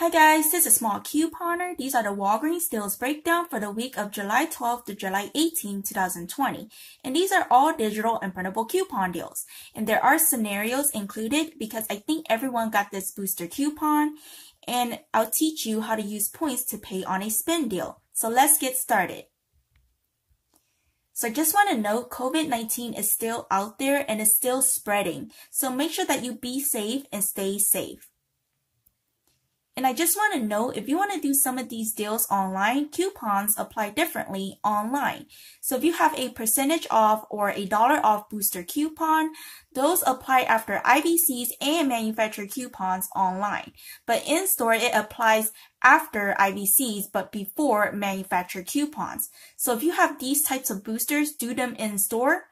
Hi guys, this is Small Couponer. These are the Walgreens deals breakdown for the week of July 12th to July 18, 2020. And these are all digital and printable coupon deals. And there are scenarios included because I think everyone got this booster coupon. And I'll teach you how to use points to pay on a spend deal. So let's get started. So just want to note, COVID-19 is still out there and is still spreading. So make sure that you be safe and stay safe. And I just want to note, if you want to do some of these deals online, coupons apply differently online. So if you have a percentage off or a dollar off booster coupon, those apply after IVCs and manufacturer coupons online. But in store, it applies after IVCs, but before manufacturer coupons. So if you have these types of boosters, do them in store.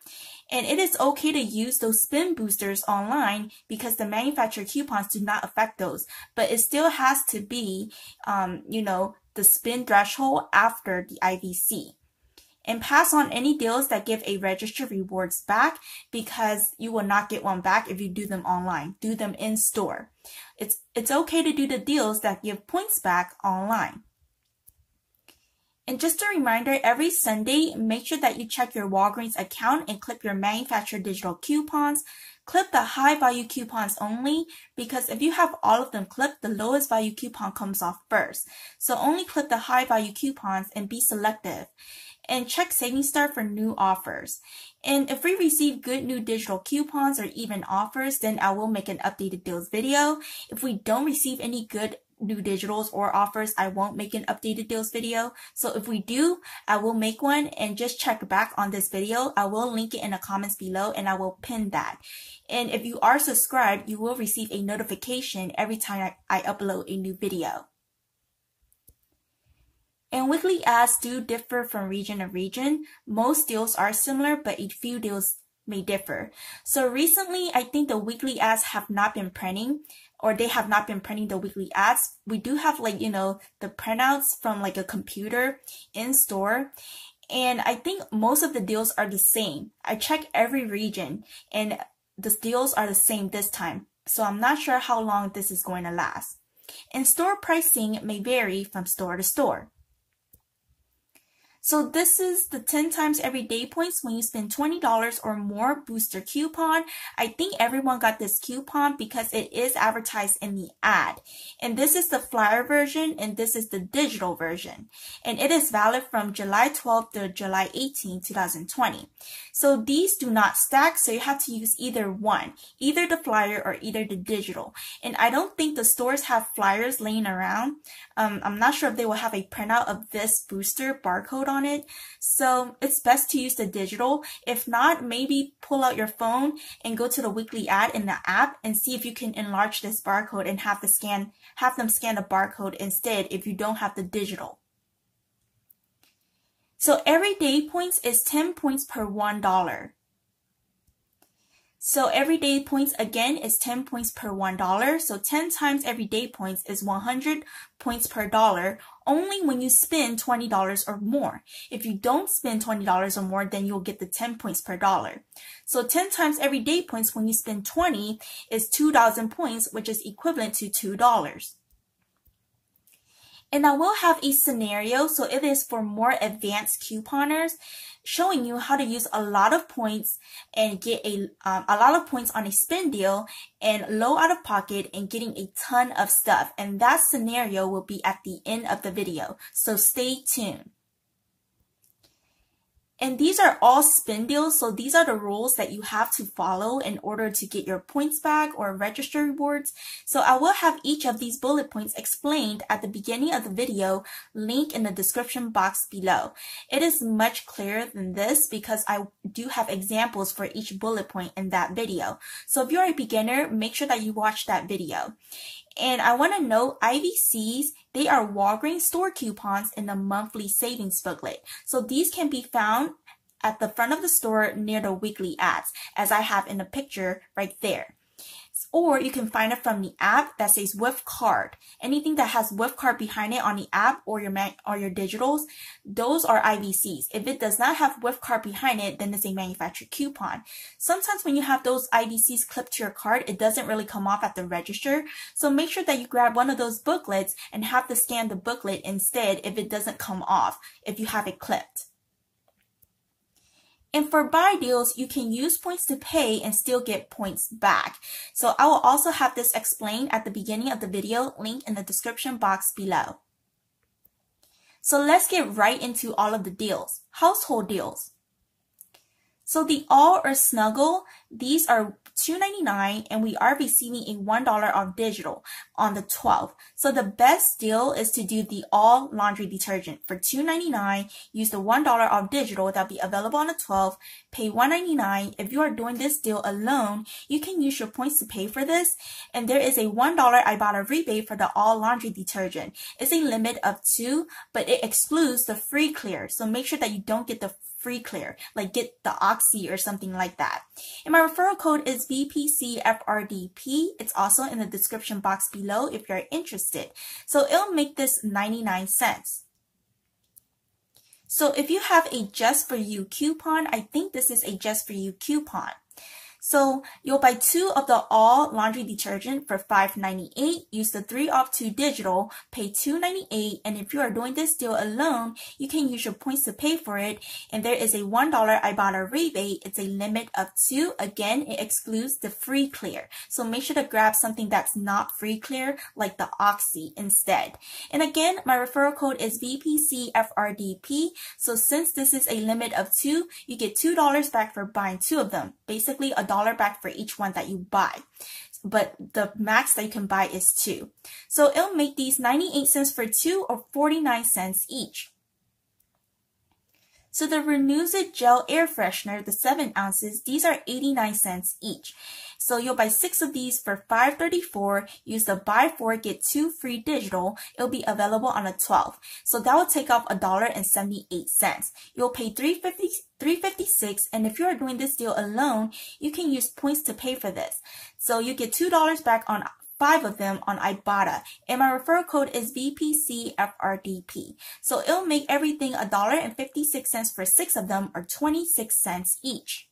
And it is okay to use those spend boosters online because the manufacturer coupons do not affect those. But it still has to be, the spend threshold after the IVC. And pass on any deals that give a register rewards back because you will not get one back if you do them online. Do them in store. It's okay to do the deals that give points back online. And just a reminder, every Sunday, make sure that you check your Walgreens account and clip your manufacturer digital coupons. Clip the high value coupons only because if you have all of them clipped, the lowest value coupon comes off first. So only clip the high value coupons and be selective. And check SavingStar for new offers. And if we receive good new digital coupons or even offers, then I will make an updated deals video. If we don't receive any good new digitals or offers, I won't make an updated deals video. So if we do, I will make one, and just check back on this video. I will link it in the comments below and I will pin that. And if you are subscribed, you will receive a notification every time I upload a new video. And weekly ads do differ from region to region. Most deals are similar, but a few deals may differ. So recently, I think the weekly ads have not been printing, or they have not been printing the weekly ads. We do have the printouts from a computer in store. And I think most of the deals are the same. I check every region and the deals are the same this time. So I'm not sure how long this is going to last. And store pricing may vary from store to store. So this is the 10 times everyday points when you spend $20 or more booster coupon. I think everyone got this coupon because it is advertised in the ad. And this is the flyer version and this is the digital version. And it is valid from July 12th to July 18, 2020. So these do not stack, so you have to use either one, either the flyer or either the digital. And I don't think the stores have flyers laying around. I'm not sure if they will have a printout of this booster barcode on it. So it's best to use the digital. If not, maybe pull out your phone and go to the weekly ad in the app and see if you can enlarge this barcode and have them scan the barcode instead if you don't have the digital. So everyday points is 10 points per $1. So everyday points again is 10 points per $1. So 10 times everyday points is 100 points per dollar only when you spend $20 or more. If you don't spend $20 or more, then you'll get the 10 points per dollar. So 10 times everyday points when you spend 20 is 2,000 points, which is equivalent to $2. And I will have a scenario, so it is for more advanced couponers, showing you how to use a lot of points and get a lot of points on a spend deal and low out of pocket and getting a ton of stuff. And that scenario will be at the end of the video, so stay tuned. And these are all spend deals, so these are the rules that you have to follow in order to get your points back or register rewards. So I will have each of these bullet points explained at the beginning of the video, link in the description box below. It is much clearer than this because I do have examples for each bullet point in that video. So if you're a beginner, make sure that you watch that video. And I want to note IVCs, they are Walgreens store coupons in the monthly savings booklet. So these can be found at the front of the store near the weekly ads, as I have in the picture right there. Or you can find it from the app that says with card. Anything that has with card behind it on the app or your digitals, those are IVCs. If it does not have with card behind it, then it's a manufactured coupon. Sometimes when you have those IVCs clipped to your card, it doesn't really come off at the register. So make sure that you grab one of those booklets and have to scan the booklet instead if it doesn't come off, if you have it clipped. And for buy deals, you can use points to pay and still get points back. So I will also have this explained at the beginning of the video, link in the description box below. So let's get right into all of the deals. Household deals. So the All or Snuggle, these are $2.99 and we are receiving a $1 off digital on the 12th. So the best deal is to do the All laundry detergent for $2.99, use the $1 off digital that'll be available on the 12th, pay $1.99. If you are doing this deal alone, you can use your points to pay for this. And there is a $1 Ibotta rebate for the All laundry detergent. It's a limit of 2, but it excludes the free clear. So make sure that you don't get the free clear, like get the Oxy or something like that. And my referral code is VPCFRDP. It's also in the description box below if you're interested. So it'll make this 99 cents. So if you have a Just For You coupon, I think this is a Just For You coupon. So you'll buy 2 of the All laundry detergent for $5.98, use the 3 off 2 digital, pay $2.98, and if you are doing this deal alone, you can use your points to pay for it, and there is a $1 Ibotta rebate. It's a limit of 2. Again, it excludes the free clear. So make sure to grab something that's not free clear, like the Oxy instead. And again, my referral code is VPCFRDP. So since this is a limit of 2, you get $2 back for buying 2 of them. Basically, a dollar back for each one that you buy, but the max that you can buy is 2. So it'll make these 98 cents for 2 or 49 cents each. So the Renuzit Gel Air Freshener, the 7 ounces, these are 89 cents each. So you'll buy 6 of these for $5.34, use the buy 4, get 2 free digital. It'll be available on the 12th. So that will take off $1.78. You'll pay $3.56, and if you are doing this deal alone, you can use points to pay for this. So you get $2 back on 5 of them on Ibotta, and my referral code is VPCFRDP. So it'll make everything $1.56 for 6 of them, or 26 cents each.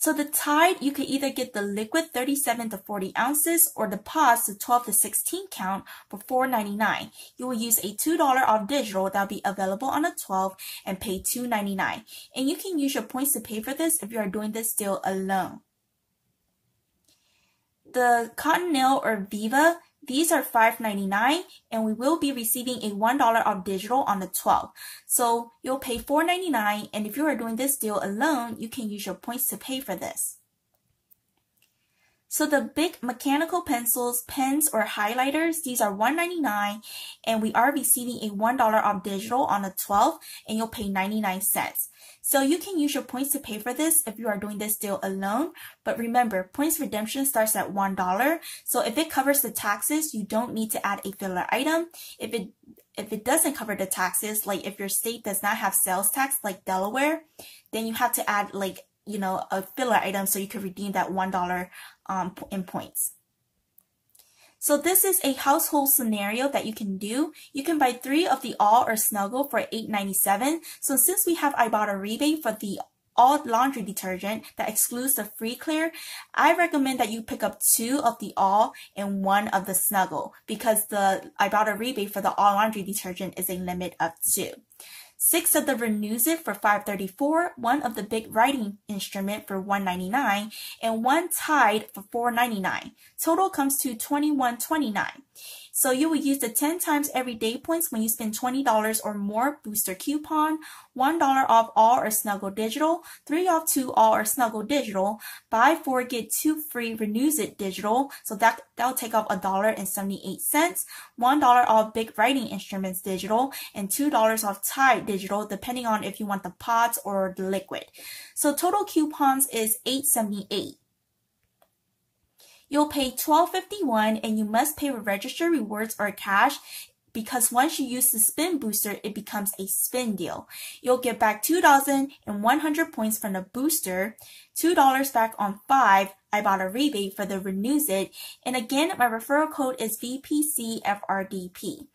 So the Tide, you can either get the liquid 37 to 40 ounces or the pods, the 12 to 16 count, for $4.99. You will use a $2 off digital that will be available on the 12th and pay $2.99. And you can use your points to pay for this if you are doing this deal alone. The Cottonelle or Viva, these are $5.99, and we will be receiving a $1 off digital on the 12th. So you'll pay $4.99, and if you are doing this deal alone, you can use your points to pay for this. So the big mechanical pencils, pens, or highlighters, these are $1.99, and we are receiving a $1 off digital on the 12th, and you'll pay 99 cents. So you can use your points to pay for this if you are doing this deal alone. But remember, points redemption starts at $1. So if it covers the taxes, you don't need to add a filler item. If it doesn't cover the taxes, like if your state does not have sales tax like Delaware, then you have to add a filler item so you can redeem that $1 in points. So this is a household scenario that you can do. You can buy 3 of the All or Snuggle for $8.97. So since we have Ibotta rebate for the All laundry detergent that excludes the free clear, I recommend that you pick up 2 of the All and 1 of the Snuggle, because the Ibotta rebate for the All laundry detergent is a limit of 2. 6 of the Renuzit for $5.34, 1 of the big writing instrument for $1.99, and 1 Tide for $4.99. Total comes to $21.29. So you will use the 10 times everyday points when you spend $20 or more booster coupon, $1 off All or Snuggle digital, 3 off 2 All or Snuggle digital, buy 4 get 2 free Renuzit digital. So that'll take off $1.78, $1 off big writing instruments digital, and $2 off Tide digital, depending on if you want the pods or the liquid. So total coupons is $8.78. You'll pay $12.51, and you must pay with register rewards or cash, because once you use the spin booster, it becomes a spin deal. You'll get back 2,100 points from the booster, $2 back on 5 I bought a rebate for the Renuzit, and again, my referral code is VPCFRDP.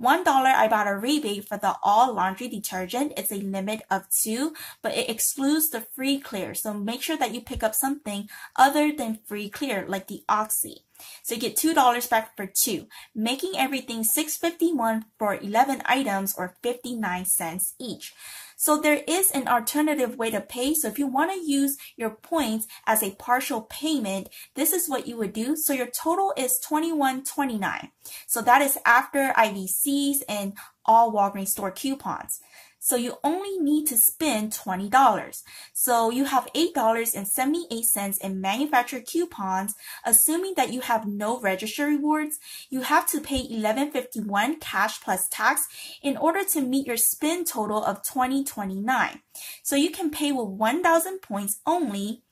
$1, I bought a rebate for the All laundry detergent. It's a limit of 2, but it excludes the free clear, so make sure that you pick up something other than free clear, like the Oxy. So you get $2 back for 2, making everything $6.51 for 11 items or 59 cents each. So there is an alternative way to pay. So if you want to use your points as a partial payment, this is what you would do. So your total is $21.29. So that is after IVCs and all Walgreens store coupons. So you only need to spend $20. So you have $8.78 in manufacturer coupons. Assuming that you have no register rewards, you have to pay $11.51 cash plus tax in order to meet your spend total of $20.29. So you can pay with 1,000 points only,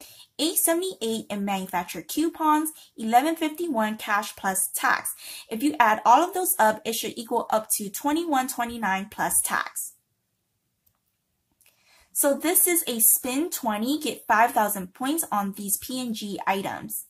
$8.78 in manufacturer coupons, $11.51 cash plus tax. If you add all of those up, it should equal up to $21.29 plus tax. So this is a spend 20, get 5,000 points on these P&G items.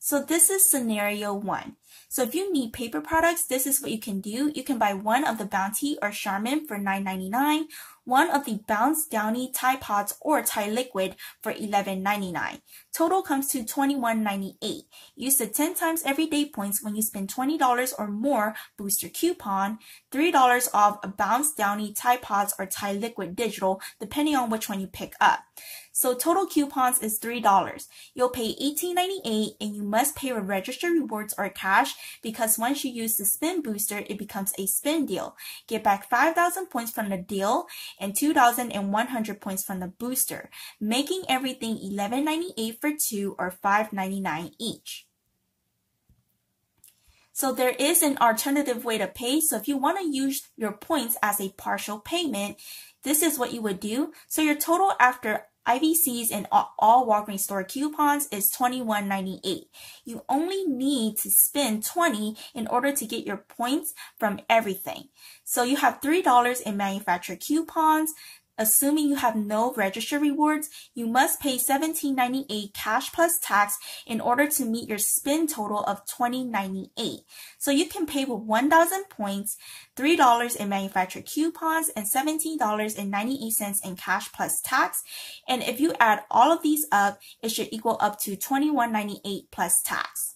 So this is scenario 1. So if you need paper products, this is what you can do. You can buy one of the Bounty or Charmin for $9.99, one of the Bounce, Downy, Tide Pods, or Tide Liquid for $11.99. Total comes to $21.98. Use the 10 times everyday points when you spend $20 or more booster coupon, $3 off a Bounce, Downy, Tide Pods, or Tide Liquid digital, depending on which one you pick up. So total coupons is $3. You'll pay $18.98 and you must pay with registered rewards or cash, because once you use the spin booster, it becomes a spin deal. Get back 5,000 points from the deal and 2,100 points from the booster, making everything $11.98 for 2 or $5.99 each. So there is an alternative way to pay. So if you want to use your points as a partial payment, this is what you would do. So your total after IVCs and all Walgreens store coupons is $21.98. You only need to spend $20 in order to get your points from everything. So you have $3 in manufacturer coupons. Assuming you have no register rewards, you must pay $17.98 cash plus tax in order to meet your spend total of $20.98. So you can pay with 1,000 points, $3 in manufacturer coupons, and $17.98 in cash plus tax. And if you add all of these up, it should equal up to $21.98 plus tax.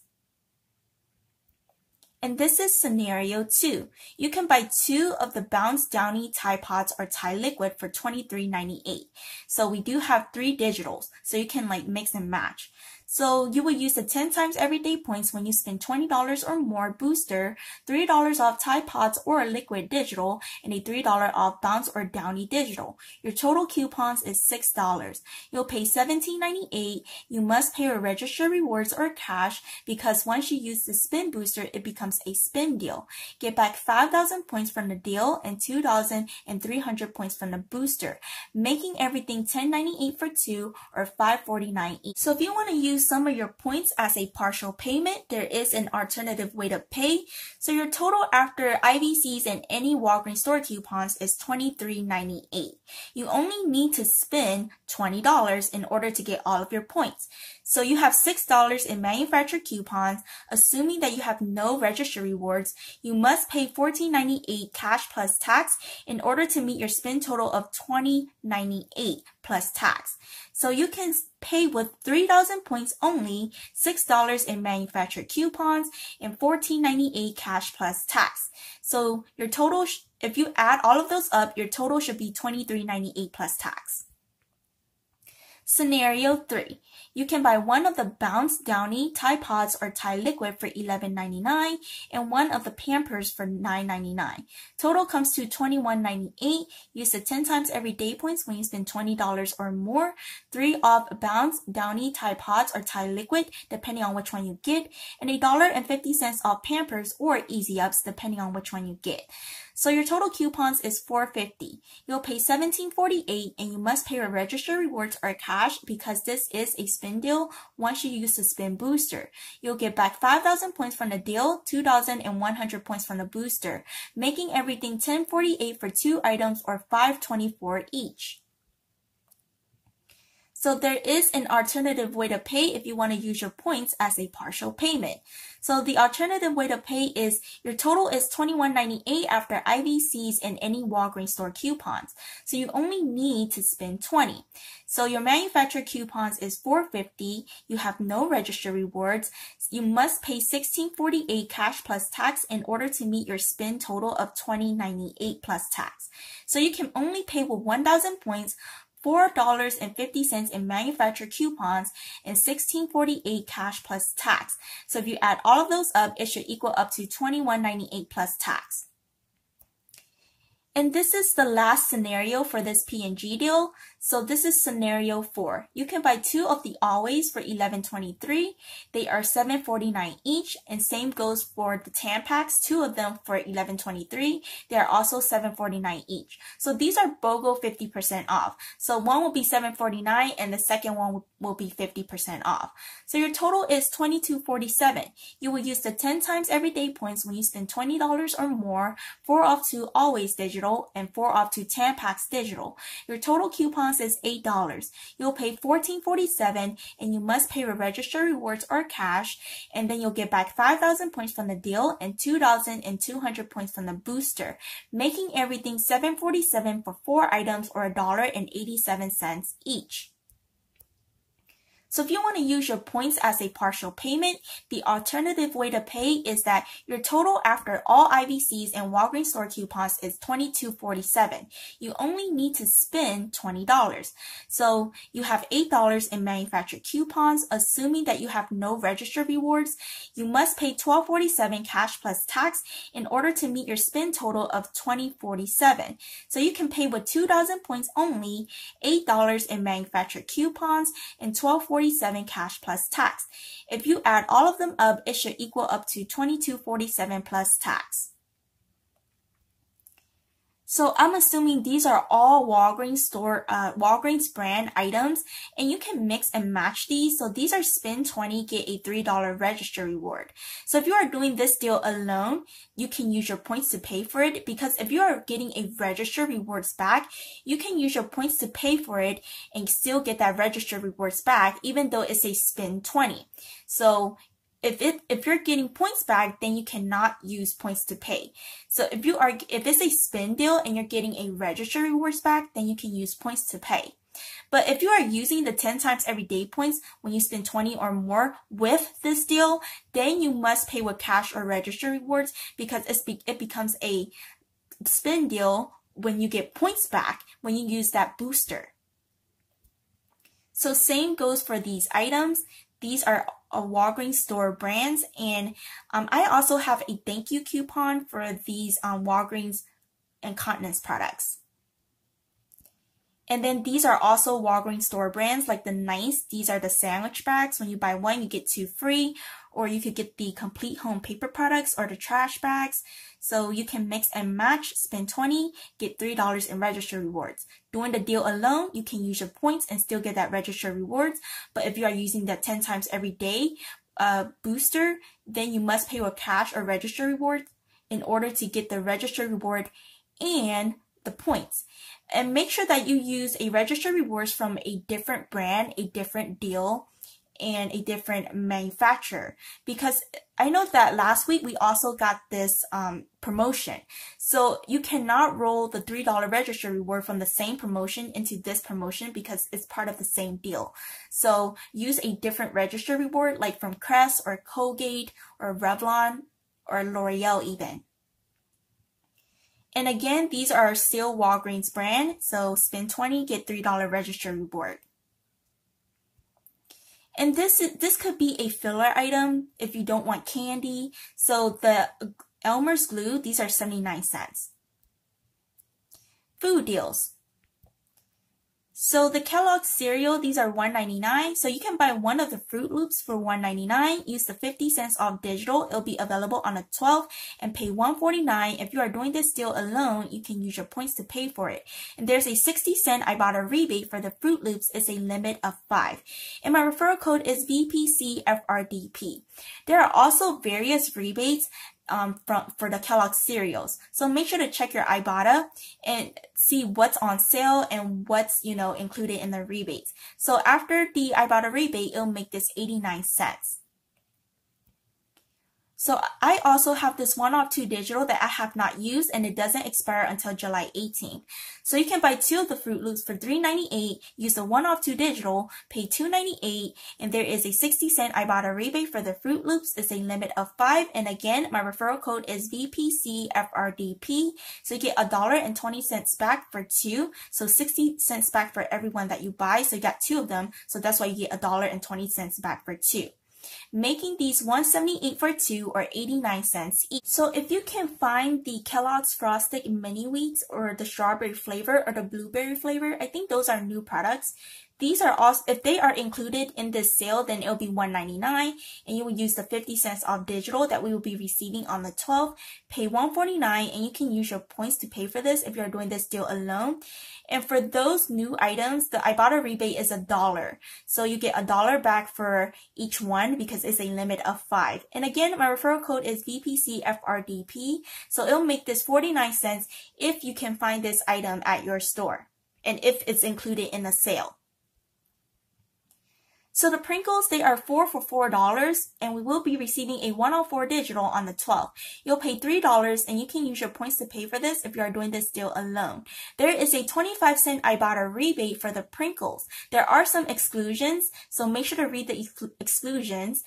And this is scenario 2. You can buy 2 of the Bounce, Downy, Tide Pods, or Tide Liquid for $23.98. So we do have 3 digitals, so you can like mix and match. So you would use the 10 times everyday points when you spend $20 or more booster, $3 off Tide Pods or Liquid digital, and a $3 off Bounce or Downy digital. Your total coupons is $6. You'll pay $17.98. You must pay with registered rewards or cash, because once you use the spin booster, it becomes a spin deal. Get back 5,000 points from the deal and 2,300 points from the booster, making everything $10.98 for 2 or $5.49 each. So if you want to use some of your points as a partial payment, there is an alternative way to pay. So your total after IVCs and any Walgreens store coupons is $23.98. You only need to spend $20 in order to get all of your points. So you have $6 in manufacturer coupons. Assuming that you have no register rewards, you must pay $14.98 cash plus tax in order to meet your spend total of $20.98 plus tax. So you can pay with 3,000 points only, $6 in manufacturer coupons, and $14.98 cash plus tax. So your total, if you add all of those up, your total should be $23.98 plus tax. Scenario 3. You can buy one of the Bounce, Downy, Tide Pods, or Tide Liquid for $11.99 and one of the Pampers for $9.99. Total comes to $21.98. Use the 10 times everyday points when you spend $20 or more. 3 off Bounce, Downy, Tide Pods, or Tide Liquid, depending on which one you get, and $1.50 off Pampers or Easy Ups, depending on which one you get. So your total coupons is $4.50. You'll pay $17.48 and you must pay with registered rewards or cash, because this is a spin deal. Once you use the spin booster, you'll get back 5,000 points from the deal, 2,100 points from the booster, making everything $10.48 for 2 items or $5.24 each. So there is an alternative way to pay if you want to use your points as a partial payment. So the alternative way to pay is your total is $21.98 after IVCs and any Walgreens store coupons. So you only need to spend $20. So your manufacturer coupons is $4.50. You have no register rewards. You must pay $16.48 cash plus tax in order to meet your spend total of $20.98 plus tax. So you can only pay with 1,000 points, $4.50 in manufacturer coupons, and $16.48 cash plus tax. So if you add all of those up, it should equal up to $21.98 plus tax. And this is the last scenario for this P&G deal. So this is scenario 4. You can buy 2 of the Always for $11.23. They are $7.49 each, and same goes for the Tampax, 2 of them for $11.23. They are also $7.49 each. So these are BOGO 50% off. So one will be $7.49 and the second one will be 50% off. So your total is $22.47. You will use the 10 times everyday points when you spend $20 or more, 4 off to Always digital and 4 off to Tampax digital. Your total coupons is $8. You'll pay $14.47 and you must pay with register rewards or cash, and then you'll get back 5,000 points from the deal and 2,200 points from the booster, making everything $7.47 for 4 items or $1.87 each. So if you want to use your points as a partial payment, the alternative way to pay is that your total after all IVCs and Walgreens store coupons is $22.47. You only need to spend $20. So you have $8 in manufacturer coupons, assuming that you have no register rewards. You must pay $12.47 cash plus tax in order to meet your spend total of $20.47. So you can pay with 2,000 points only, $8 in manufacturer coupons, and $12.47 cash plus tax. If you add all of them up, it should equal up to $22.47 plus tax. So I'm assuming these are all Walgreens store, Walgreens brand items, and you can mix and match these. So these are spend $20, get a $3 register reward. So if you are doing this deal alone, you can use your points to pay for it, because if you are getting a register rewards back, you can use your points to pay for it and still get that register rewards back, even though it's a spend $20. So if you're getting points back, then you cannot use points to pay. So if it's a spend deal and you're getting a register rewards back, then you can use points to pay. But if you are using the 10 times everyday points when you spend 20 or more with this deal, then you must pay with cash or register rewards, because it becomes a spend deal when you get points back when you use that booster. So same goes for these items. These are Walgreens store brands, and I also have a thank you coupon for these Walgreens incontinence products. And then these are also Walgreens store brands, like the Nice. These are the sandwich bags. When you buy one, you get 2 free, or you could get the complete home paper products or the trash bags. So you can mix and match, spend $20, get $3 in register rewards. Doing the deal alone, you can use your points and still get that register rewards. But if you are using that 10 times every day booster, then you must pay with cash or register rewards in order to get the register reward and the points. And make sure that you use a register rewards from a different brand, a different deal, and a different manufacturer, because I know that last week we also got this promotion. So you cannot roll the $3 register reward from the same promotion into this promotion, because it's part of the same deal. So use a different register reward, like from Crest or Colgate or Revlon or L'Oreal even. And again, these are still Walgreens brand, so spend $20, get $3 register reward. And this could be a filler item if you don't want candy. So the Elmer's glue, these are 79 cents. Food deals. So the Kellogg's cereal, these are $1.99. So you can buy one of the Froot Loops for $1.99. Use the 50 cents off digital. It'll be available on the 12th, and pay $1.49. If you are doing this deal alone, you can use your points to pay for it. And there's a 60-cent Ibotta rebate for the Froot Loops. It's a limit of 5. And my referral code is VPCFRDP. There are also various rebates for the Kellogg's cereals. So make sure to check your Ibotta and see what's on sale and what's, you know, included in the rebates. So after the Ibotta rebate, it'll make this 89 cents. So I also have this one-off 2 digital that I have not used, and it doesn't expire until July 18th. So you can buy 2 of the Froot Loops for $3.98, use the one-off 2 digital, pay $2.98, and there is a 60 cent Ibotta rebate for the Froot Loops. It's a limit of 5, and again, my referral code is VPCFRDP. So you get $1.20 back for 2, so 60 cents back for everyone that you buy. So you got 2 of them, so that's why you get $1.20 back for 2. Making these 178 for 2 or 89 cents each. So if you can find the Kellogg's Frosted Mini Wheats or the strawberry flavor or the blueberry flavor, I think those are new products. These are also, if they are included in this sale, then it'll be $1.99, and you will use the 50 cents off digital that we will be receiving on the 12th, pay $1.49, and you can use your points to pay for this if you're doing this deal alone. And for those new items, the Ibotta rebate is $1. So you get $1 back for each one because it's a limit of 5. And again, my referral code is VPCFRDP. So it'll make this 49 cents if you can find this item at your store and if it's included in the sale. So the Pringles, they are 4 for $4, and we will be receiving a 104 digital on the 12th. You'll pay $3, and you can use your points to pay for this if you are doing this deal alone. There is a 25 cent Ibotta rebate for the Pringles. There are some exclusions, so make sure to read the exclusions.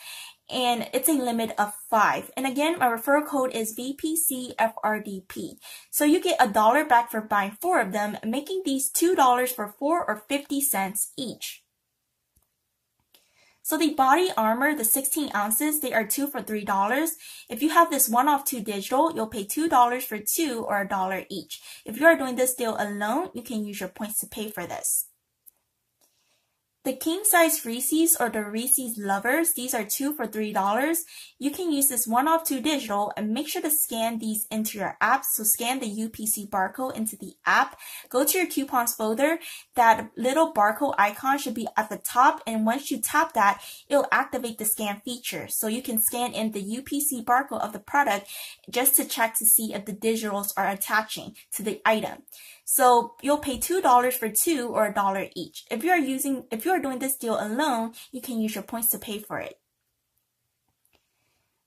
And it's a limit of 5. And again, my referral code is VPCFRDP. So you get $1 back for buying 4 of them, making these $2 for 4 or 50 cents each. So the Body Armor, the 16 ounces, they are 2 for $3. If you have this one-off 2 digital, you'll pay $2 for 2 or $1 each. If you are doing this deal alone, you can use your points to pay for this. The king-size Reese's or the Reese's Lovers, these are 2 for $3. You can use this one-off 2 digital and make sure to scan these into your app. So scan the UPC barcode into the app. Go to your coupons folder. That little barcode icon should be at the top, and once you tap that, it'll activate the scan feature. So you can scan in the UPC barcode of the product just to check to see if the digitals are attaching to the item. So you'll pay $2 for 2 or $1 each. If you are doing this deal alone, you can use your points to pay for it.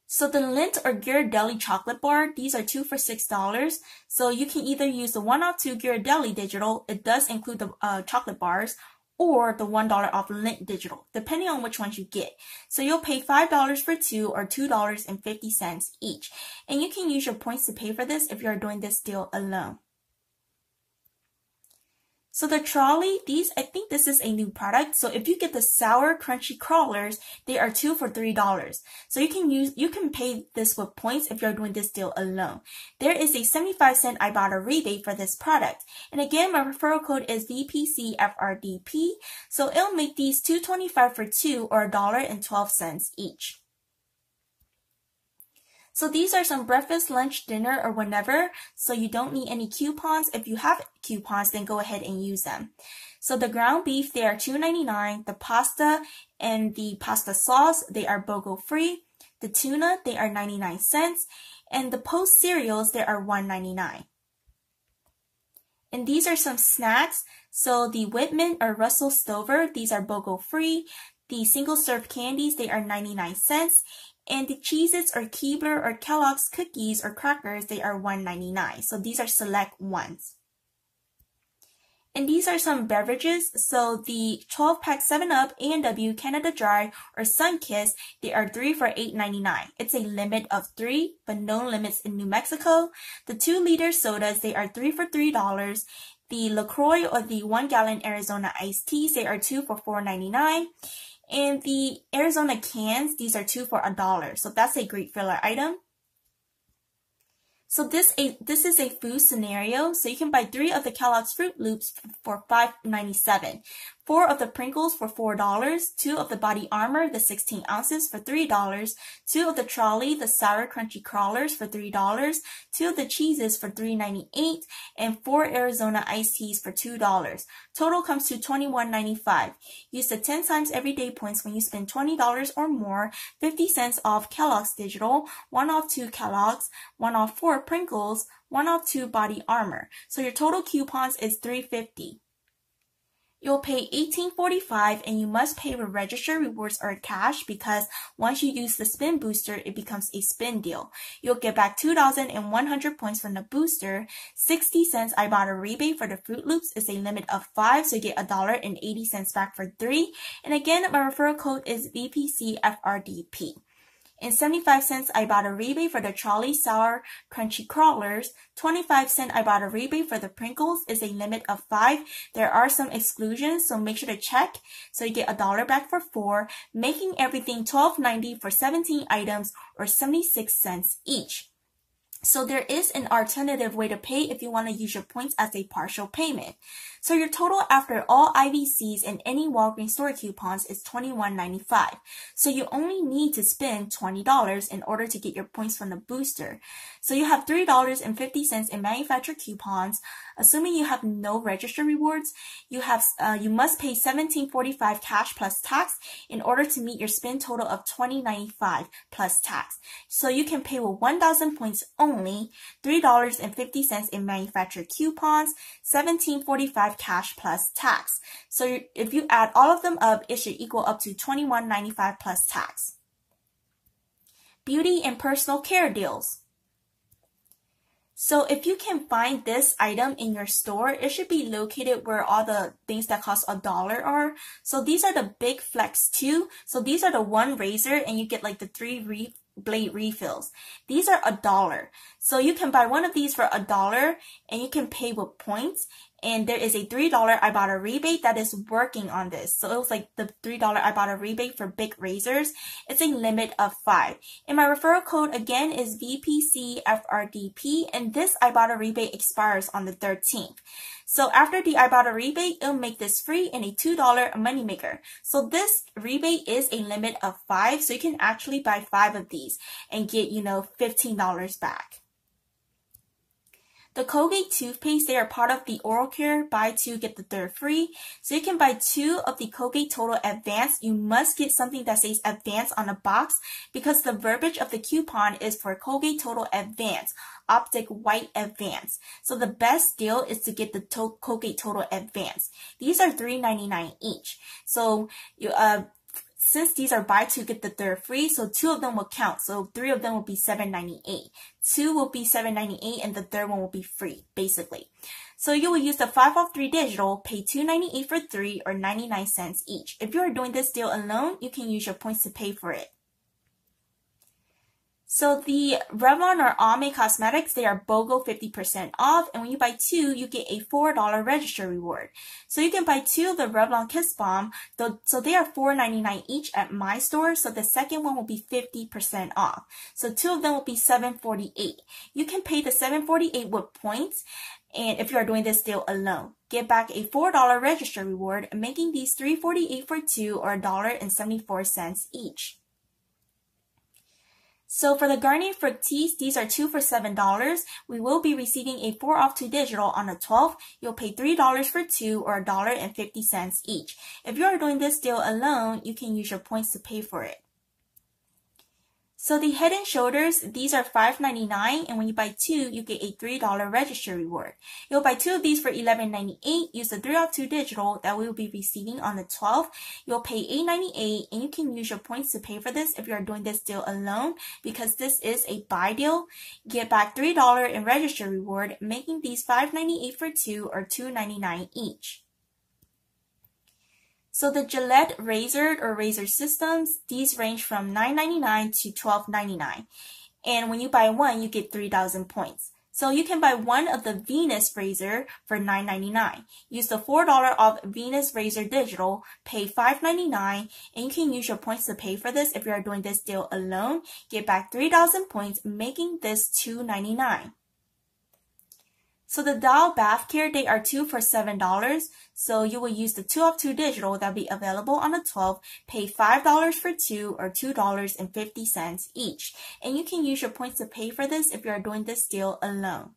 So the Lindt or Ghirardelli chocolate bar, these are 2 for $6. So you can either use the 1 off 2 Ghirardelli digital, it does include the chocolate bars, or the $1 off Lindt digital, depending on which ones you get. So you'll pay $5 for 2 or $2.50 each. And you can use your points to pay for this if you're doing this deal alone. So the Trolli, these, I think this is a new product. So if you get the sour crunchy crawlers, they are 2 for $3. So you can pay this with points if you're doing this deal alone. There is a 75 cent Ibotta rebate for this product. And again, my referral code is VPCFRDP. So it'll make these $2.25 for 2 or $1.12 each. So these are some breakfast, lunch, dinner, or whenever. So you don't need any coupons. If you have coupons, then go ahead and use them. So the ground beef, they are $2.99. The pasta and the pasta sauce, they are BOGO free. The tuna, they are 99 cents. And the post cereals, they are $1.99. And these are some snacks. So the Whitman or Russell Stover, these are BOGO free. The single serve candies, they are 99 cents. And the Cheez-Its or Keebler or Kellogg's cookies or crackers, they are $1.99. So these are select ones. And these are some beverages. So the 12-pack 7-Up, A&W, Canada Dry, or Sunkist, they are 3 for $8.99. It's a limit of 3, but no limits in New Mexico. The 2-liter sodas, they are 3 for $3. The LaCroix or the 1-gallon Arizona iced teas, they are 2 for $4.99. And the Arizona cans, these are 2 for $1. So that's a great filler item. So this is a food scenario. So you can buy 3 of the Kellogg's Froot Loops for $5.97, 4 of the Pringles for $4, 2 of the Body Armor, the 16 ounces for $3, 2 of the Trolli, the Sour Crunchy Crawlers for $3, 2 of the Cheeses for $3.98, and 4 Arizona Iced Teas for $2. Total comes to $21.95. Use the 10 times everyday points when you spend $20 or more, 50 cents off Kellogg's Digital, 1 off 2 Kellogg's, 1 off 4 Pringles, 1 off 2 Body Armor. So your total coupons is $3.50. You'll pay $18.45, and you must pay with register rewards or cash, because once you use the spin booster, it becomes a spin deal. You'll get back 2,100 points from the booster. 60 cents Ibotta rebate for the Froot Loops is a limit of 5, so you get $1.80 back for 3. And again, my referral code is VPCFRDP. And 75 cents Ibotta rebate for the Trolli Sour Crunchy Crawlers. 25 cent Ibotta rebate for the Pringles is a limit of 5. There are some exclusions, so make sure to check. So you get $1 back for 4, making everything $12.90 for 17 items, or 76 cents each. So there is an alternative way to pay if you want to use your points as a partial payment. So your total after all IVCs and any Walgreens store coupons is $21.95. So you only need to spend $20 in order to get your points from the booster. So you have $3.50 in manufacturer coupons. Assuming you have no register rewards, you must pay $17.45 cash plus tax in order to meet your spend total of $20.95 plus tax. So you can pay with 1,000 points only, $3.50 in manufacturer coupons, $17.45 cash plus tax. So if you add all of them up, it should equal up to $21.95 plus tax. Beauty and personal care deals. So if you can find this item in your store, it should be located where all the things that cost $1 are. So these are the Big Flex 2. So these are the 1 razor, and you get like the 3 blade refills. These are $1. So you can buy one of these for $1, and you can pay with points. And there is a $3 Ibotta rebate that is working on this. So it was like the $3 Ibotta rebate for big razors. It's a limit of 5. And my referral code again is VPCFRDP, and this Ibotta rebate expires on the 13th. So after the Ibotta rebate, it'll make this free and a $2 moneymaker. So this rebate is a limit of 5, so you can actually buy 5 of these and get, you know, $15 back. The Colgate toothpaste, they are part of the oral care, buy 2, get the 3rd free. So you can buy 2 of the Colgate Total Advanced. You must get something that says Advanced on the box, because the verbiage of the coupon is for Colgate Total Advanced, Optic White Advanced. So the best deal is to get the Colgate Total Advanced. These are $3.99 each. So you, since these are buy 2, get the 3rd free, so 2 of them will count. So 3 of them will be $7.98. 2 will be $7.98, and the 3rd one will be free, basically. So you will use the 5 off 3 digital, pay $2.98 for 3, or 99 cents each. If you are doing this deal alone, you can use your points to pay for it. So the Revlon or Ame Cosmetics, they are BOGO 50% off, and when you buy 2, you get a $4 register reward. So you can buy 2 of the Revlon Kiss Balm, so they are $4.99 each at my store, so the second one will be 50% off. So 2 of them will be $7.48. You can pay the $7.48 with points, and if you are doing this deal alone, get back a $4 register reward, making these $3.48 for 2, or $1.74 each. So for the Garnier Fructis, these are 2 for $7. We will be receiving a 4 off 2 digital on the 12th. You'll pay $3 for 2, or $1.50 each. If you are doing this deal alone, you can use your points to pay for it. So the Head and Shoulders, these are $5.99, and when you buy 2, you get a $3 register reward. You'll buy 2 of these for $11.98, use the 3 off 2 digital that we will be receiving on the 12th. You'll pay $8.98, and you can use your points to pay for this if you are doing this deal alone, because this is a buy deal. Get back $3 in register reward, making these $5.98 for 2, or $2.99 each. So the Gillette Razor or Razor Systems, these range from $9.99 to $12.99. And when you buy 1, you get 3,000 points. So you can buy 1 of the Venus Razor for $9.99. Use the $4 off Venus Razor Digital, pay $5.99, and you can use your points to pay for this if you are doing this deal alone. Get back 3,000 points, making this $2.99. So the Dial bath care, they are 2 for $7. So you will use the 2 of 2 digital that'll be available on the 12th, pay $5 for 2 or $2.50 each. And you can use your points to pay for this if you are doing this deal alone.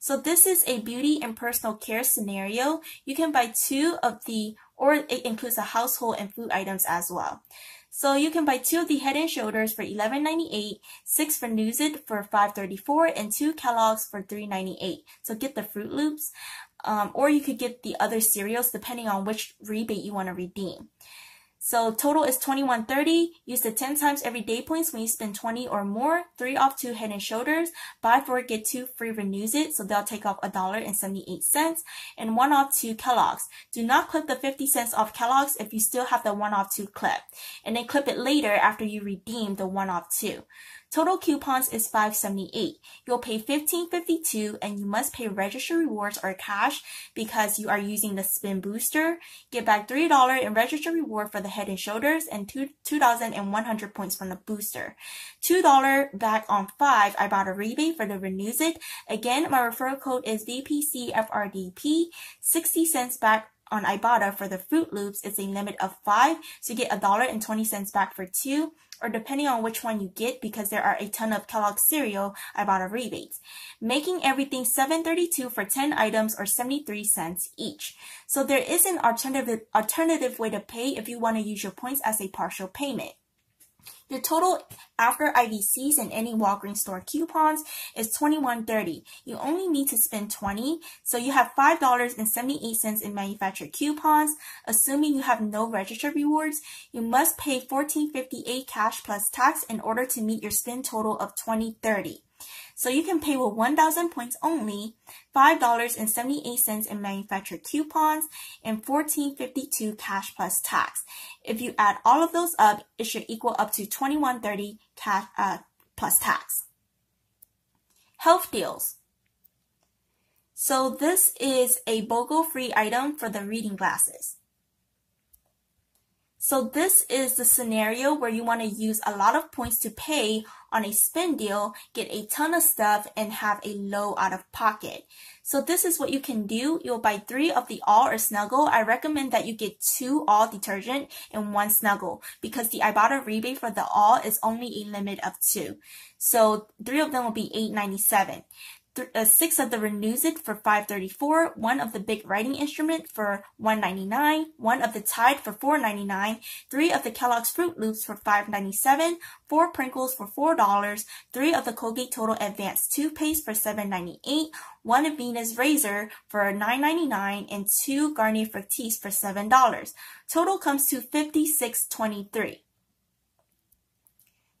So this is a beauty and personal care scenario. You can buy 2 of the, or it includes the household and food items as well. So you can buy 2 of the Head and Shoulders for $11.98, 6 Renuzit for $5.34, and 2 Kellogg's for $3.98. So get the Froot Loops, or you could get the other cereals depending on which rebate you want to redeem. So total is $21.30. Use the 10 times everyday points when you spend 20 or more. 3 off 2 Head and Shoulders. Buy 4, get 2 free Renuzit, so they'll take off $1.78. And 1 off 2 Kellogg's. Do not clip the 50 cents off Kellogg's if you still have the 1 off 2 clip. And then clip it later after you redeem the 1 off 2. Total coupons is $5.78. You'll pay $15.52, and you must pay register rewards or cash because you are using the spin booster. Get back $3 in register reward for the Head and Shoulders and 2,100 points from the booster. $2 back on 5 Ibotta rebate for the Renuzit. Again, my referral code is VPCFRDP. 60 cents back on Ibotta for the Froot Loops. It's a limit of 5, so you get $1.20 back for 2. Or depending on which one you get, because there are a ton of Kellogg's cereal Ibotta rebates, making everything $7.32 for 10 items or 73 cents each. So there is an alternative way to pay if you want to use your points as a partial payment. Your total after IVCs and any Walgreens store coupons is $21.30. You only need to spend $20, so you have $5.78 in manufactured coupons. Assuming you have no registered rewards, you must pay $14.58 cash plus tax in order to meet your spend total of $20.30. So you can pay with 1,000 points only, $5.78 in manufactured coupons, and $14.52 cash plus tax. If you add all of those up, it should equal up to $21.30 cash plus tax. Health deals. So this is a BOGO-free item for the reading glasses. So this is the scenario where you want to use a lot of points to pay on a spin deal, get a ton of stuff, and have a low out of pocket. So this is what you can do. You'll buy 3 of the All or Snuggle. I recommend that you get 2 All detergent and 1 Snuggle because the Ibotta rebate for the All is only a limit of 2. So 3 of them will be $8.97. 6 of the Renuzit for $5.34, 1 of the Big Writing Instrument for $1.99, 1 of the Tide for $4.99, 3 of the Kellogg's Froot Loops for $5.97, 4 Pringles for $4, 3 of the Colgate Total Advanced Toothpaste for $7.98, 1 Venus razor for $9.99, and 2 Garnier Fructis for $7. Total comes to $56.23.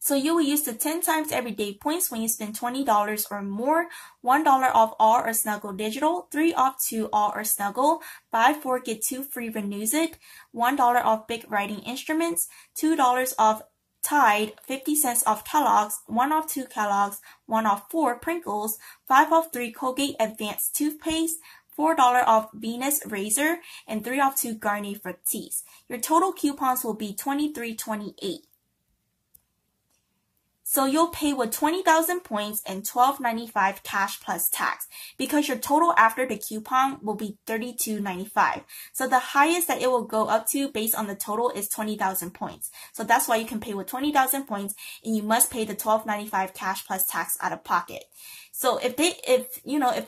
So you will use the 10 times everyday points when you spend $20 or more, $1 off All or Snuggle digital, 3 off 2 All or Snuggle, buy 4, get 2 free Renuzit, $1 off Big Writing Instruments, $2 off Tide, 50 cents off Kellogg's, 1 off 2 Kellogg's, 1 off 4 Pringles, 5 off 3 Colgate Advanced Toothpaste, $4 off Venus razor, and 3 off 2 Garnier Fructis. Your total coupons will be $23.28. So you'll pay with 20,000 points and $12.95 cash plus tax because your total after the coupon will be $32.95. So the highest that it will go up to based on the total is 20,000 points. So that's why you can pay with 20,000 points and you must pay the $12.95 cash plus tax out of pocket. So if they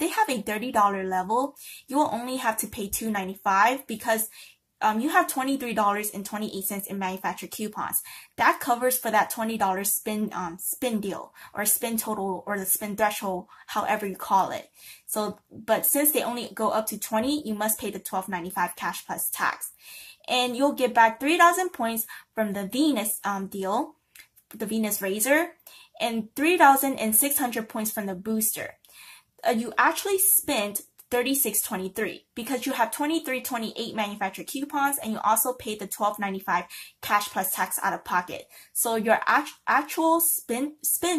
have a $30 level, you will only have to pay $2.95 because you have $23.28 in manufactured coupons. That covers for that $20 spin deal or spin total or the spin threshold, however you call it. So, but since they only go up to 20, you must pay the $12.95 cash plus tax, and you'll get back 3,000 points from the Venus deal, the Venus razor, and 3,600 points from the booster. You actually spent $36.23 because you have $23.28 manufactured coupons and you also paid the $12.95 cash plus tax out of pocket. So your actual spin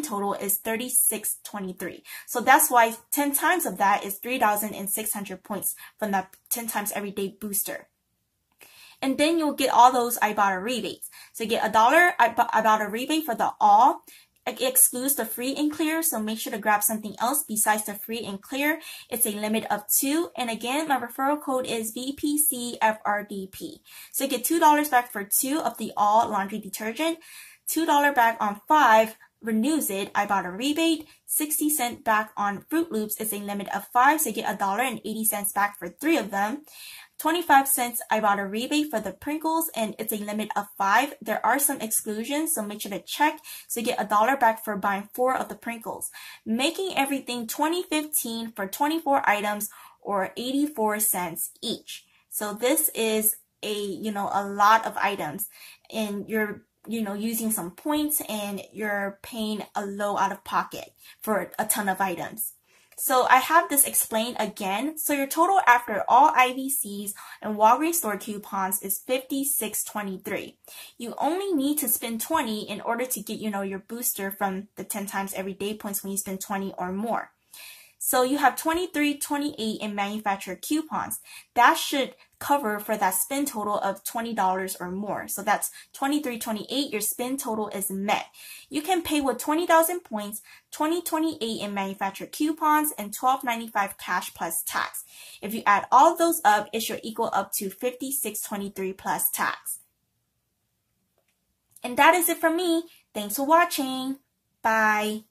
total is $36.23. So that's why 10 times of that is 3,600 points from that 10 times everyday booster. And then you'll get all those Ibotta rebates. So you get $1 Ibotta rebate for the All, It excludes the free and clear, so make sure to grab something else besides the free and clear. It's a limit of 2. And again, my referral code is VPCFRDP. So you get $2 back for 2 of the All laundry detergent, $2 back on 5 Renuzit Ibotta rebate, 60 cents back on Froot Loops. It's a limit of 5, so you get $1.80 back for 3 of them. 25 cents Ibotta rebate for the Pringles, and it's a limit of 5. There are some exclusions, so make sure to check. So you get $1 back for buying 4 of the Pringles, making everything 2015 for 24 items or 84 cents each. So this is a a lot of items, and you're using some points and you're paying a low out of pocket for a ton of items. So I have this explained again. So your total after all IVCs and Walgreens store coupons is $56.23. You only need to spend $20 in order to get, your booster from the 10 times everyday points when you spend $20 or more. So you have $23.28 in manufacturer coupons. That should cover for that spend total of $20 or more. So that's $23.28. Your spend total is met. You can pay with 20,000 points, $20.28 in manufacturer coupons, and $12.95 cash plus tax. If you add all those up, it should equal up to $56.23 plus tax. And that is it for me. Thanks for watching. Bye.